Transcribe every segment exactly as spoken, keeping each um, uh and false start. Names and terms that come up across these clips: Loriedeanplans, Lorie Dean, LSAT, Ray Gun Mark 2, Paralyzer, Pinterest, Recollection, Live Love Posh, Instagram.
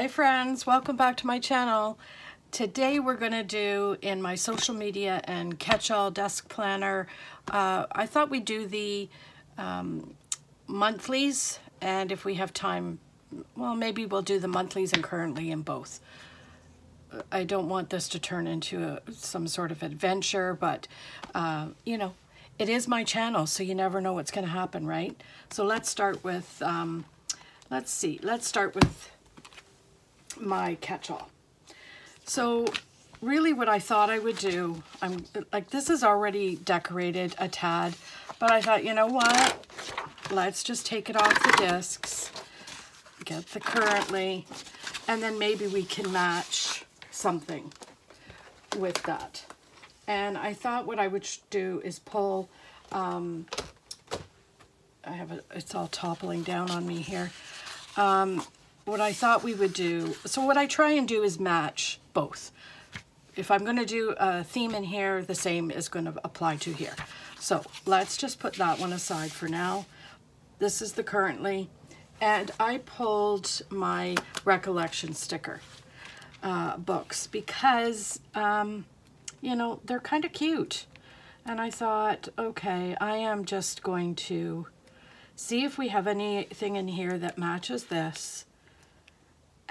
Hi friends, welcome back to my channel. Today we're going to do, in my social media and catch-all desk planner, uh, I thought we'd do the um, monthlies, and if we have time, well, maybe we'll do the monthlies and currently in both. I don't want this to turn into a, some sort of adventure, but uh, you know, it is my channel, so you never know what's going to happen, right? So let's start with, um, let's see, let's start with my catch-all. So really what I thought I would do, I'm like, this is already decorated a tad, but I thought, you know what, let's just take it off the discs, get the currently, and then maybe we can match something with that. And I thought what I would do is pull, um, I have a, it's all toppling down on me here. Um, What I thought we would do, so what I try and do is match both. If I'm going to do a theme in here, the same is going to apply to here. So let's just put that one aside for now. This is the currently, and I pulled my Recollection sticker uh, books because um, you know, they're kind of cute, and I thought, okay, I am just going to see if we have anything in here that matches this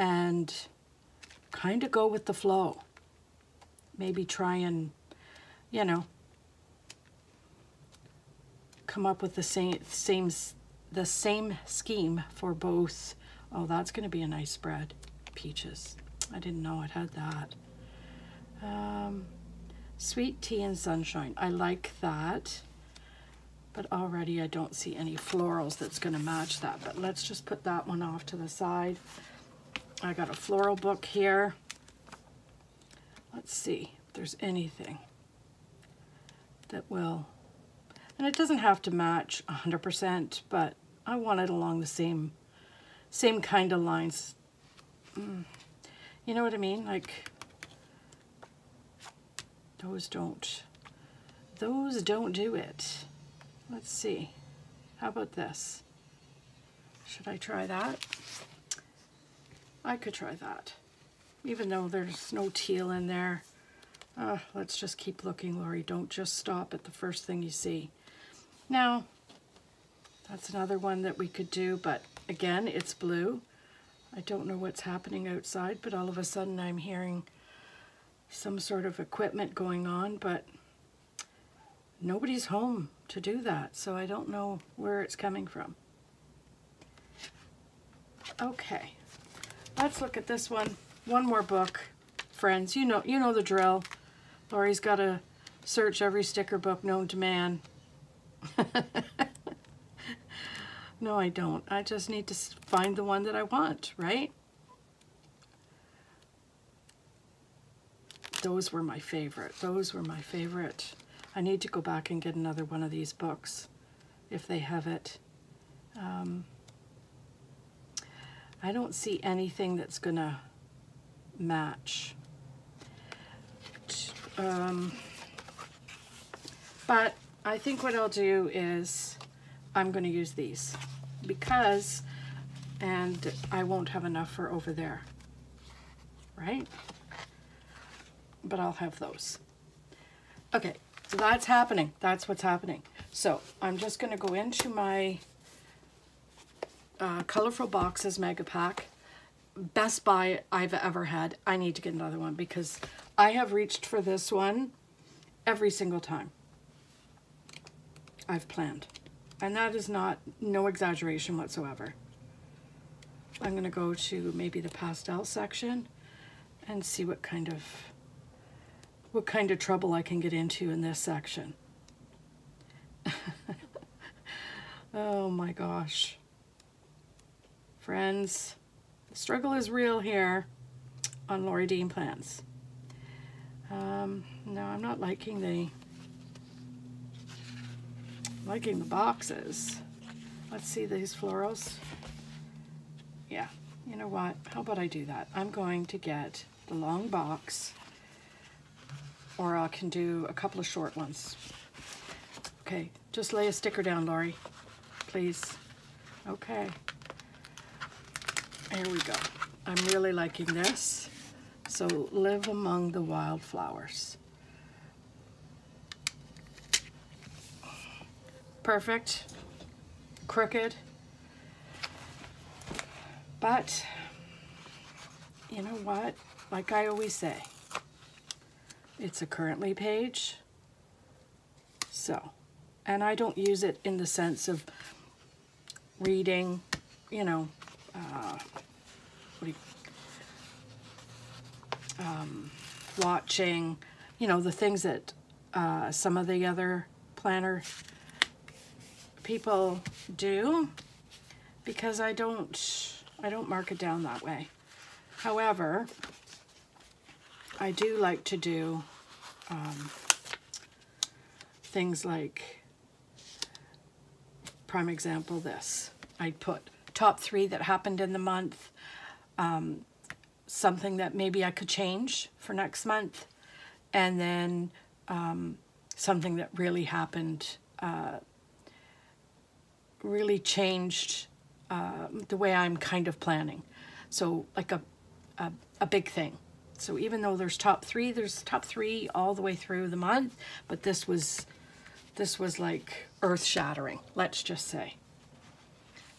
and kind of go with the flow. Maybe try and, you know, come up with the same, same, the same scheme for both. Oh, that's gonna be a nice spread. Peaches. I didn't know it had that. Um, sweet tea and sunshine. I like that, but already I don't see any florals that's gonna match that, but let's just put that one off to the side. I got a floral book here. Let's see if there's anything that will, and it doesn't have to match one hundred percent, but I want it along the same same kind of lines. Mm. You know what I mean? Like, those don't, those don't do it. Let's see. How about this? Should I try that? I could try that, even though there's no teal in there. Uh, let's just keep looking, Lori. Don't just stop at the first thing you see. Now, that's another one that we could do, but again, it's blue. I don't know what's happening outside, but all of a sudden I'm hearing some sort of equipment going on, but nobody's home to do that, so I don't know where it's coming from. Okay. Let's look at this one. One more book, friends. You know, you know the drill. Lori's got to search every sticker book known to man. No, I don't. I just need to find the one that I want, right? Those were my favorite. Those were my favorite. I need to go back and get another one of these books if they have it. Um, I don't see anything that's gonna match. Um, but I think what I'll do is I'm gonna use these because, and I won't have enough for over there, right? But I'll have those. Okay, so that's happening. That's what's happening. So I'm just gonna go into my Uh, Colorful Boxes Mega Pack. Best buy I've ever had. I need to get another one because I have reached for this one every single time I've planned. And that is not, no exaggeration whatsoever. I'm going to go to maybe the pastel section and see what kind of, what kind of trouble I can get into in this section. Oh my gosh. Friends, the struggle is real here on Loriedeanplans. Um, no, I'm not liking the liking the boxes. Let's see these florals. Yeah, you know what? How about I do that? I'm going to get the long box, or I can do a couple of short ones. Okay, just lay a sticker down, Lori, please. Okay. There we go. I'm really liking this. So live among the wildflowers. Perfect, crooked, but you know what? Like I always say, it's a currently page. So, and I don't use it in the sense of reading, you know, uh, what do you, um, watching, you know, the things that uh, some of the other planner people do, because I don't, I don't mark it down that way. However, I do like to do um, things like, prime example, this. I put top three that happened in the month, um, something that maybe I could change for next month, and then um, something that really happened, uh, really changed uh, the way I'm kind of planning. So like a, a, a big thing. So even though there's top three, there's top three all the way through the month, but this was, this was like earth-shattering, let's just say.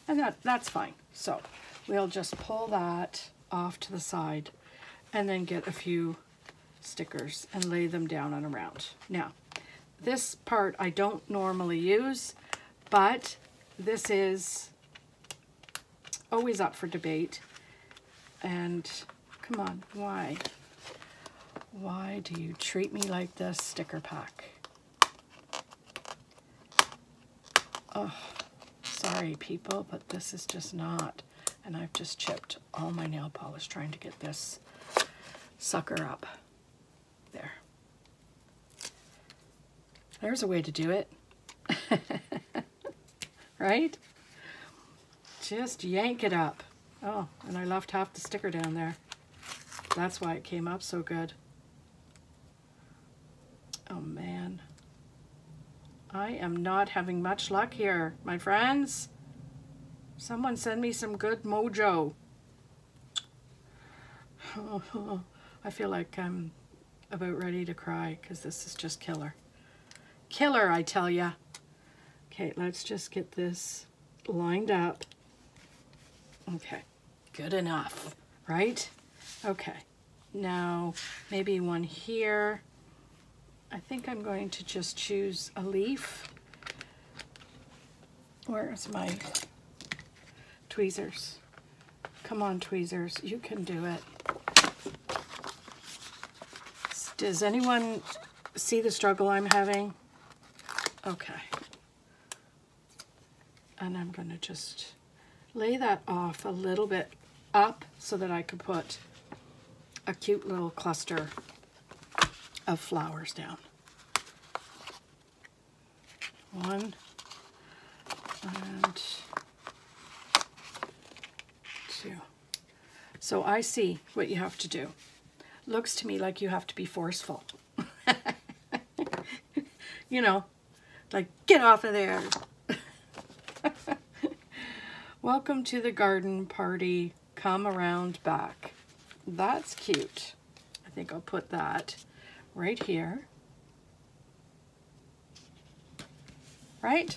And that, that's fine. So we'll just pull that off to the side and then get a few stickers and lay them down and around. Now, this part I don't normally use, but this is always up for debate. And come on, why? Why do you treat me like this, sticker pack? Oh, sorry people, but this is just not. And I've just chipped all my nail polish trying to get this sucker up. There. There's a way to do it. Right? Just yank it up. Oh, and I left half the sticker down there. That's why it came up so good. Oh man. I am not having much luck here, my friends. Someone send me some good mojo. I feel like I'm about ready to cry because this is just killer. Killer, I tell ya. Okay, let's just get this lined up. Okay. Good enough, right? Okay, now maybe one here. I think I'm going to just choose a leaf. Where's my tweezers? Come on, tweezers, you can do it. Does anyone see the struggle I'm having? Okay. And I'm gonna just lay that off a little bit up so that I could put a cute little cluster of flowers down. One and two. So I see what you have to do. Looks to me like you have to be forceful. You know, like get off of there. Welcome to the garden party. Come around back. That's cute. I think I'll put that right here. Right?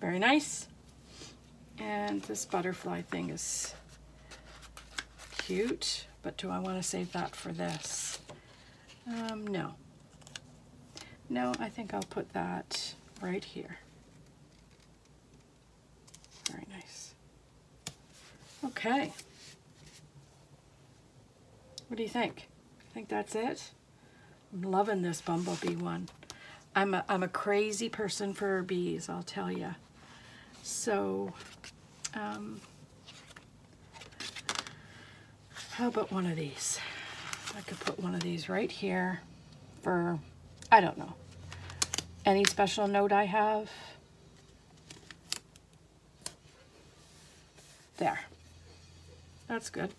Very nice. And this butterfly thing is cute, but do I want to save that for this? Um, no. No, I think I'll put that right here. Very nice. Okay. What do you think? I think that's it. I'm loving this bumblebee one. I'm a, I'm a crazy person for bees, I'll tell you. So, um, how about one of these? I could put one of these right here for, I don't know, any special note I have. There, that's good.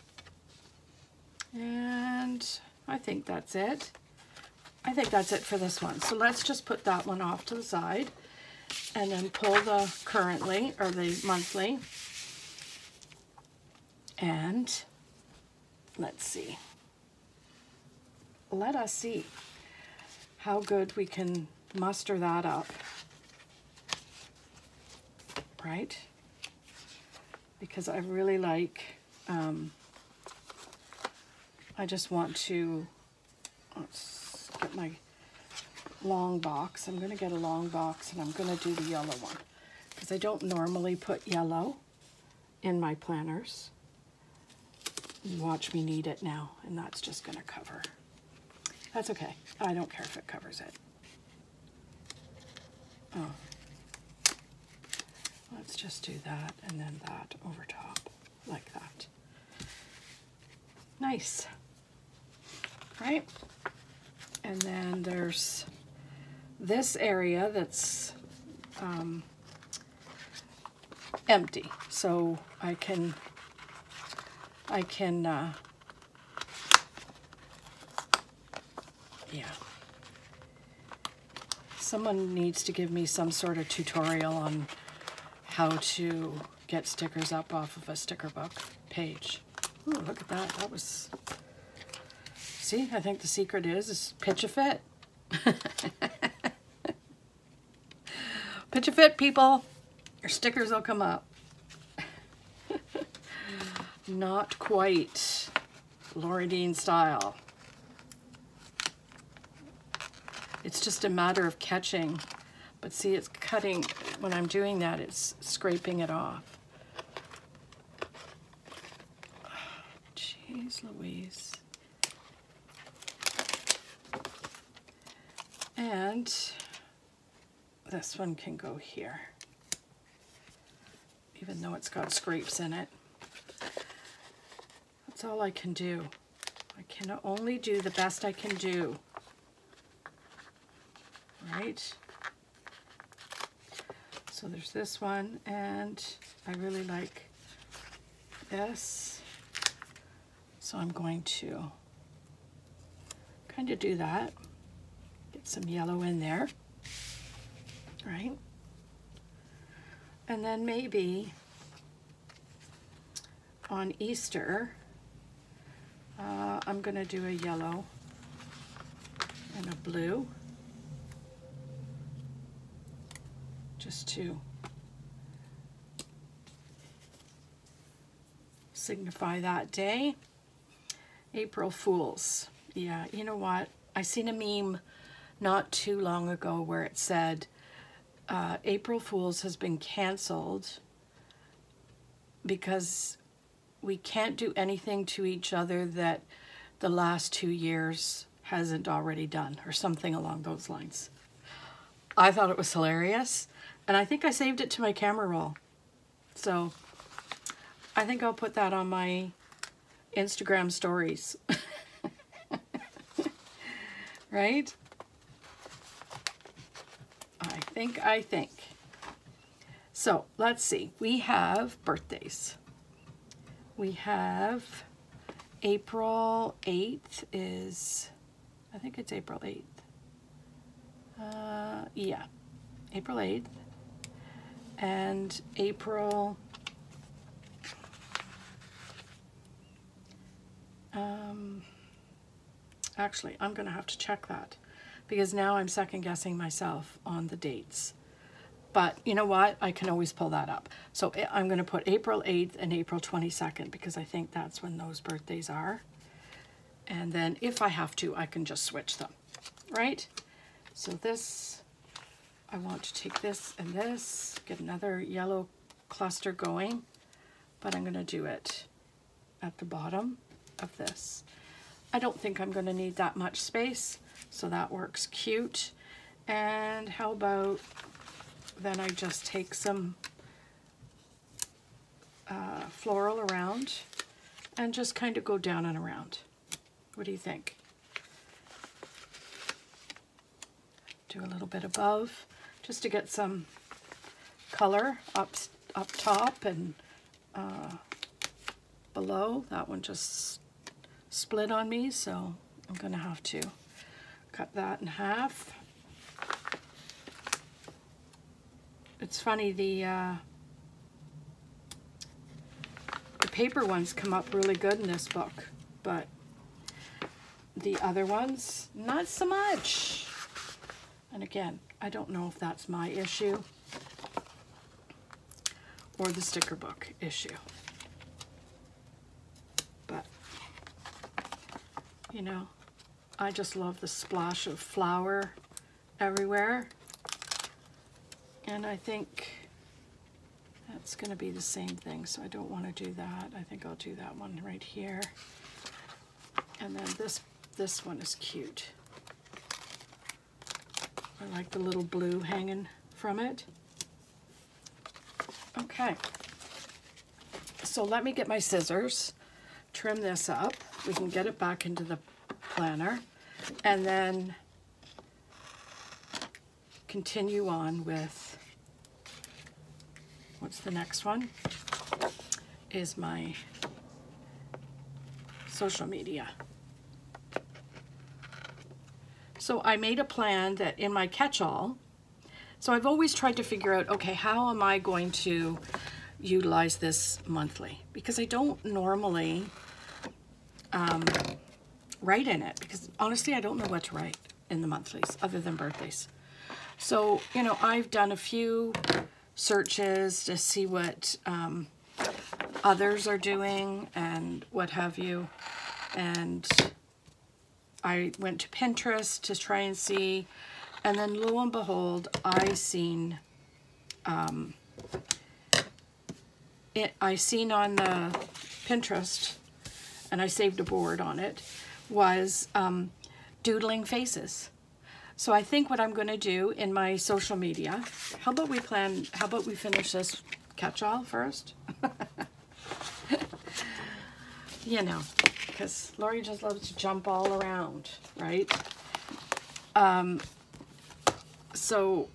And I think that's it. I think that's it for this one. So let's just put that one off to the side and then pull the currently or the monthly. And Let's see. Let us see how good we can muster that up, right? Because I really like, um, I just want to, let's get my long box. I'm gonna get a long box and I'm gonna do the yellow one because I don't normally put yellow in my planners. Watch me knead it now, and that's just gonna cover. That's okay, I don't care if it covers it. Oh. Let's just do that and then that over top, like that. Nice, right? And then there's this area that's um, empty, so I can, I can, uh, yeah. Someone needs to give me some sort of tutorial on how to get stickers up off of a sticker book page. Ooh, look at that, that was, see, I think the secret is, is pitch a fit. Pitch a fit, people, your stickers will come up. Not quite Lorie Dean style. It's just a matter of catching, but see, it's cutting. When I'm doing that, it's scraping it off. Jeez Louise. And this one can go here, even though it's got scrapes in it. That's all I can do. I can only do the best I can do, right? So there's this one, and I really like this. So I'm going to kind of do that. Get some yellow in there, right? And then maybe on Easter, uh, I'm gonna do a yellow and a blue, just to signify that day. April Fools. Yeah, you know what? I seen a meme not too long ago where it said, uh, April Fools has been canceled because we can't do anything to each other that the last two years hasn't already done, or something along those lines. I thought it was hilarious. And I think I saved it to my camera roll. So I think I'll put that on my Instagram stories. Right? I think, I think. So let's see. We have birthdays. We have April eighth is, I think it's April eighth. Uh, yeah, April eighth. And April, um, actually, I'm gonna have to check that because now I'm second guessing myself on the dates. But you know what? I can always pull that up. So I'm gonna put April eighth and April twenty-second because I think that's when those birthdays are. And then if I have to, I can just switch them, right? So this, I want to take this and this, get another yellow cluster going, but I'm gonna do it at the bottom of this. I don't think I'm gonna need that much space, so that works cute. And how about, then I just take some uh, floral around and just kind of go down and around. What do you think? Do a little bit above, just to get some color up, up top and uh, below. That one just split on me, so I'm gonna have to cut that in half. It's funny, the, uh, the paper ones come up really good in this book. but the other ones, not so much. And again, I don't know if that's my issue or the sticker book issue. But, you know, I just love the splash of flower everywhere. And I think that's gonna be the same thing, so I don't wanna do that. I think I'll do that one right here. And then this, this one is cute. I like the little blue hanging from it. Okay, so let me get my scissors, trim this up. We can get it back into the planner and then continue on with, what's the next one? Is my social media. So I made a plan that in my catch-all, so I've always tried to figure out, okay, how am I going to utilize this monthly? Because I don't normally um, write in it, because honestly, I don't know what to write in the monthlies other than birthdays. So, you know, I've done a few searches to see what um, others are doing and what have you. And I went to Pinterest to try and see. And then lo and behold, I seen, um, it, I seen on the Pinterest, and I saved a board on it, was um, doodling faces. So I think what I'm going to do in my social media, how about we plan, how about we finish this catch-all first? You know, because Lorie just loves to jump all around, right? Um... So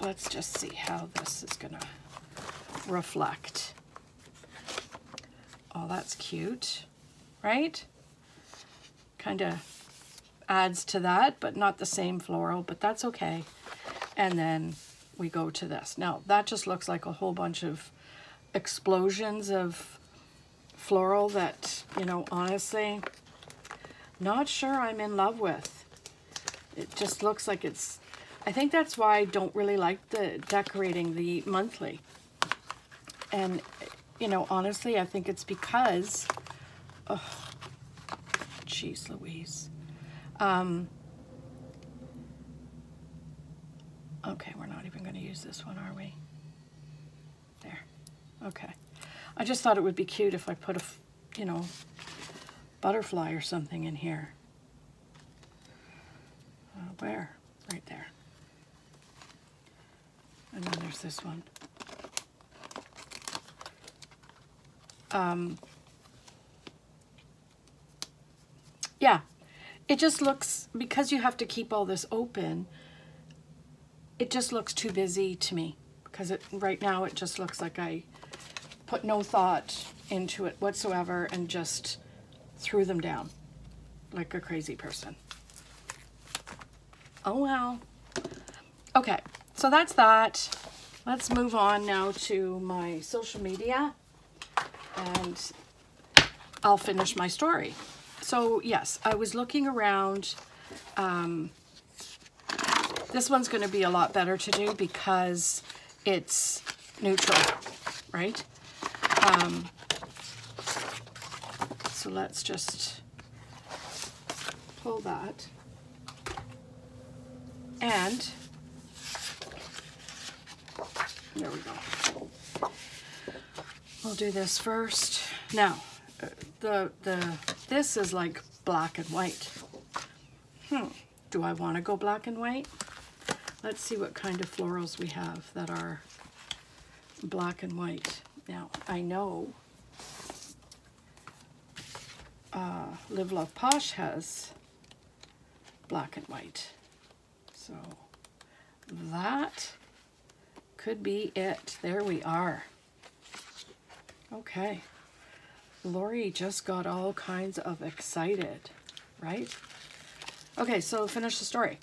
let's just see how this is gonna reflect. Oh, that's cute, right? Kind of adds to that, but not the same floral, but that's okay. And then we go to this. Now that just looks like a whole bunch of explosions of floral that, you know, honestly, not sure I'm in love with. It just looks like it's, I think that's why I don't really like the decorating the monthly. And, you know, honestly, I think it's because, oh, geez Louise. Um, okay, we're not even going to use this one, are we? There. Okay. I just thought it would be cute if I put a, you know, butterfly or something in here. Where? Right there. And then there's this one. Um, yeah, it just looks, because you have to keep all this open, it just looks too busy to me, because it, right now it just looks like I put no thought into it whatsoever and just threw them down like a crazy person. Oh well. Okay, so that's that. Let's move on now to my social media and I'll finish my story. So yes, I was looking around. Um, this one's going to be a lot better to do because it's neutral, right? Um, so let's just pull that. And there we go. We'll do this first. Now, the the this is like black and white. Hmm. Do I want to go black and white? Let's see what kind of florals we have that are black and white. Now, I know uh, Live Love Posh has black and white. So that could be it. There we are. Okay. Lorie just got all kinds of excited, right? Okay, so finish the story.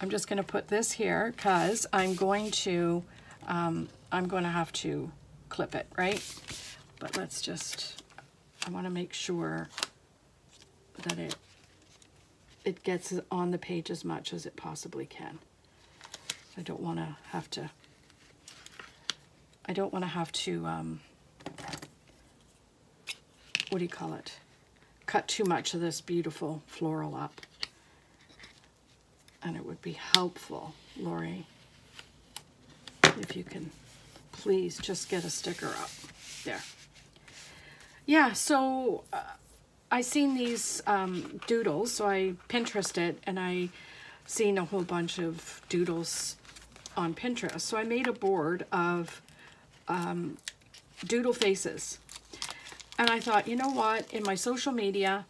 I'm just going to put this here because I'm going to, um, I'm going to have to clip it, right? but let's just, I want to make sure that it it gets on the page as much as it possibly can. I don't want to have to, I don't want to have to, um, what do you call it? Cut too much of this beautiful floral up. And it would be helpful, Lori, if you can please just get a sticker up there. Yeah, so uh, I seen these um, doodles, so I Pinterested, and I seen a whole bunch of doodles on Pinterest. So I made a board of um, doodle faces. And I thought, you know what, in my social media,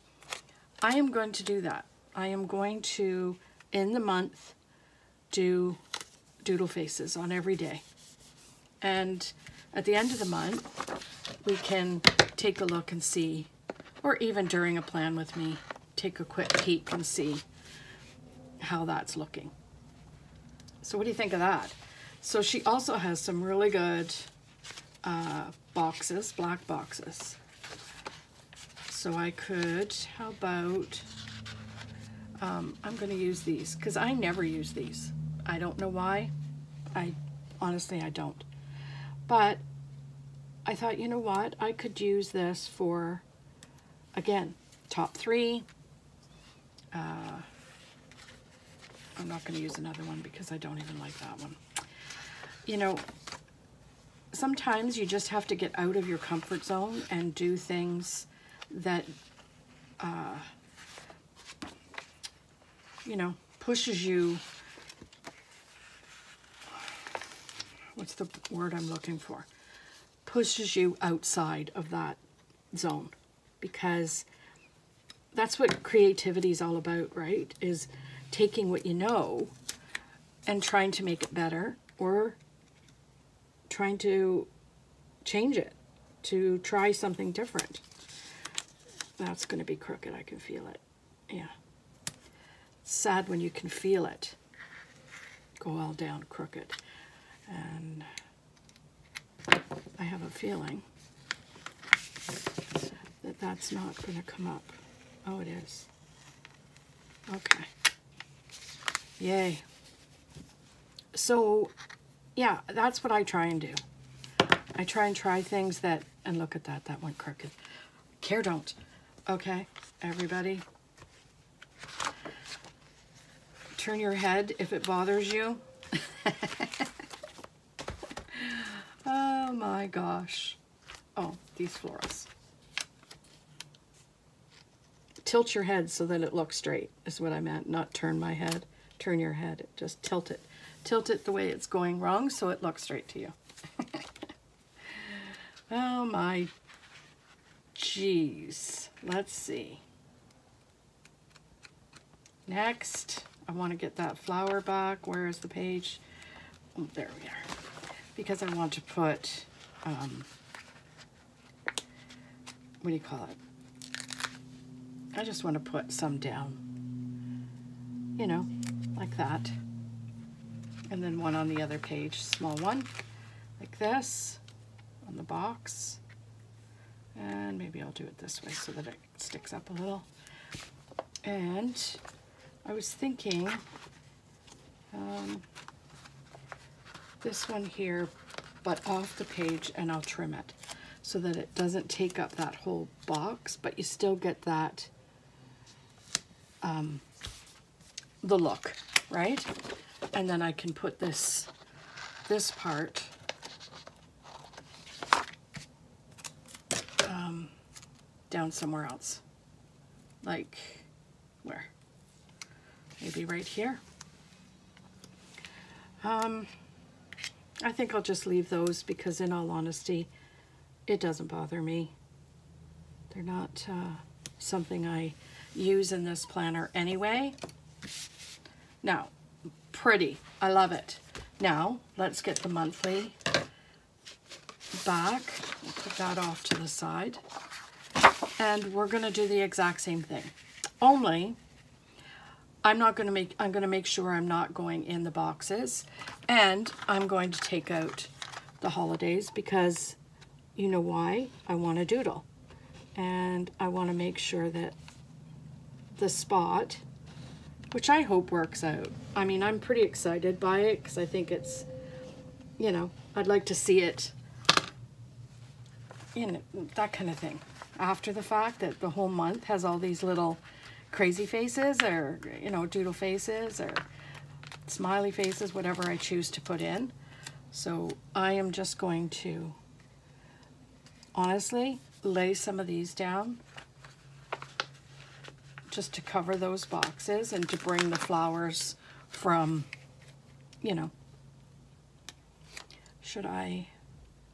I am going to do that. I am going to, in the month, do doodle faces on every day. And at the end of the month, we can take a look and see, or even during a plan with me, take a quick peek and see how that's looking. So what do you think of that? So she also has some really good uh, boxes, black boxes. So I could, how about, um, I'm gonna use these, because I never use these. I don't know why, I honestly, I don't. But I thought, you know what, I could use this for, again, top three. Uh, I'm not going to use another one because I don't even like that one. You know, sometimes you just have to get out of your comfort zone and do things that, uh, you know, pushes you. What's the word I'm looking for? Pushes you outside of that zone, because that's what creativity is all about, right? Is taking what you know and trying to make it better, or trying to change it, to try something different. That's going to be crooked. I can feel it. Yeah. It's sad when you can feel it go all down crooked. And I have a feeling that that's not going to come up. Oh, it is. Okay. Yay. So, yeah, that's what I try and do. I try and try things that, and look at that, that went crooked. Care don't. Okay, everybody. Turn your head if it bothers you. Oh my gosh. Oh, these florals. Tilt your head so that it looks straight is what I meant, not turn my head. Turn your head, just tilt it. Tilt it the way it's going wrong so it looks straight to you. Oh my geez. Let's see. Next, I want to get that flower back. Where is the page? Oh, there we are. Because I want to put, um, what do you call it? I just want to put some down, you know, like that. And then one on the other page, small one, like this, on the box. And maybe I'll do it this way so that it sticks up a little. And I was thinking, um, this one here, but off the page, and I'll trim it so that it doesn't take up that whole box, but you still get that, um, the look, right? And then I can put this, this part, um, down somewhere else. Like where? Maybe right here. Um, I think I'll just leave those because, in all honesty, it doesn't bother me. They're not uh, something I use in this planner anyway. Now, pretty. I love it. Now, let's get the monthly back. We'll put that off to the side. And we're going to do the exact same thing. Only, I'm not going to make, I'm going to make sure I'm not going in the boxes, and I'm going to take out the holidays because you know why? I want to doodle, and I want to make sure that the spot, which I hope works out. I mean, I'm pretty excited by it because I think it's, you know, I'd like to see it, you know, that kind of thing. After the fact that the whole month has all these little crazy faces or, you know, doodle faces or smiley faces, whatever I choose to put in. So I am just going to honestly lay some of these down just to cover those boxes and to bring the flowers from, you know, should I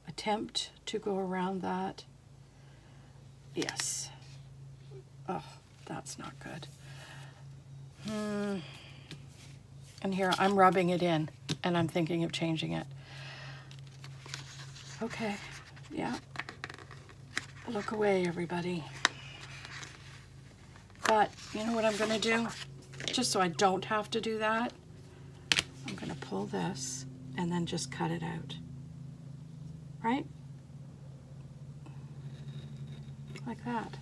attempt to go around that? Yes. Oh, that's not good. Hmm. And here I'm rubbing it in and I'm thinking of changing it. Okay, yeah. Look away, everybody. But you know what I'm gonna do? Just so I don't have to do that, I'm gonna pull this and then just cut it out, right? Like that,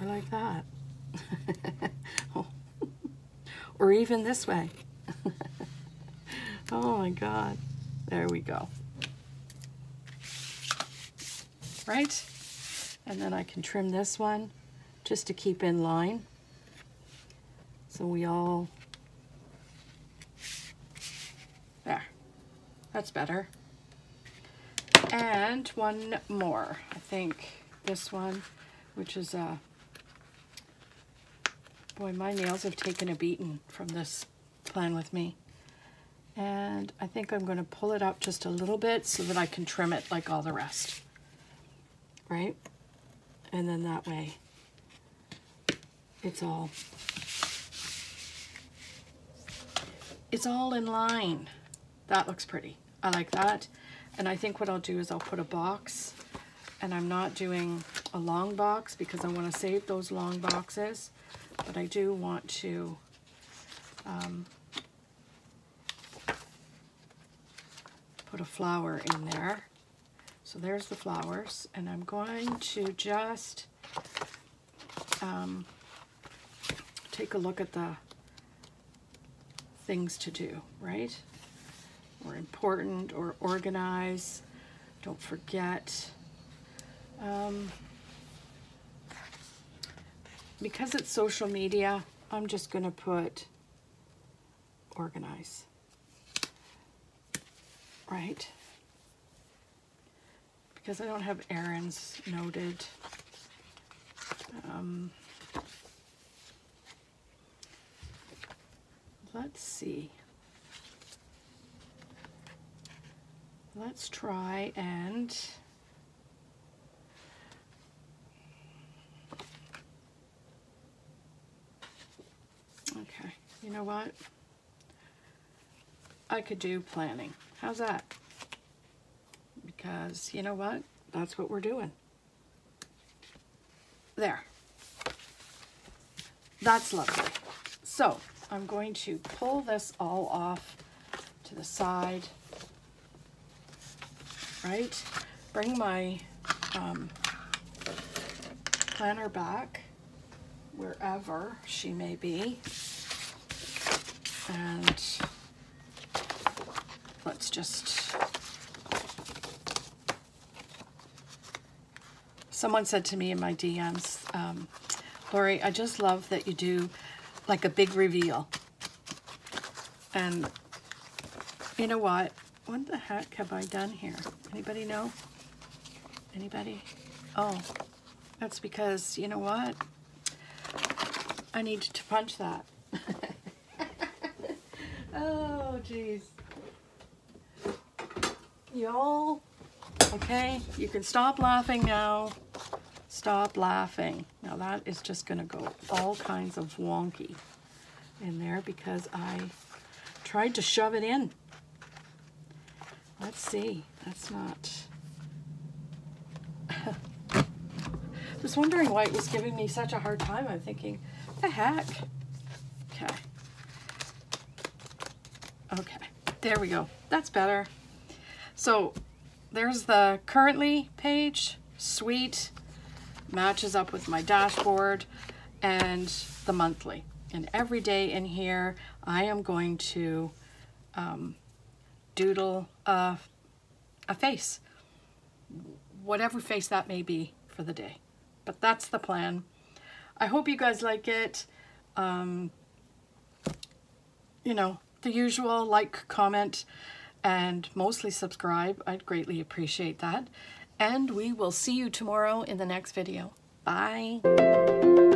or like that. Oh. Or even this way. Oh my God, there we go. Right? And then I can trim this one just to keep in line. So we all, there, that's better. And one more, I think this one, which is a, boy, my nails have taken a beating from this plan with me. And I think I'm gonna pull it up just a little bit so that I can trim it like all the rest. Right? And then that way, it's all, it's all in line. That looks pretty, I like that. And I think what I'll do is I'll put a box, and I'm not doing a long box because I want to save those long boxes, but I do want to um, put a flower in there. So there's the flowers, and I'm going to just um, take a look at the things to do, right? Or important, or organize. Don't forget. Um, because it's social media, I'm just gonna put organize, right? Because I don't have errands noted. Um, let's see. Let's try and okay, you know what? I could do planning. How's that? Because you know what? That's what we're doing. There. That's lovely. So I'm going to pull this all off to the side. Right, bring my um, planner back wherever she may be, and let's just, someone said to me in my D Ms, um, Lori, I just love that you do like a big reveal. And you know what? What the heck have I done here? Anybody know? Anybody? Oh, that's because, you know what? I need to punch that. Oh, geez. Y'all, okay, you can stop laughing now. Stop laughing. Now that is just gonna go all kinds of wonky in there because I tried to shove it in. Let's see, that's not. I was wondering why it was giving me such a hard time. I'm thinking, what the heck? Okay. Okay, there we go. That's better. So there's the currently page. Sweet. Matches up with my dashboard and the monthly. And every day in here, I am going to um, doodle a, a face, whatever face that may be for the day. But that's the plan. I hope you guys like it. Um, you know, the usual, like, comment, and mostly subscribe. I'd greatly appreciate that. And we will see you tomorrow in the next video. Bye.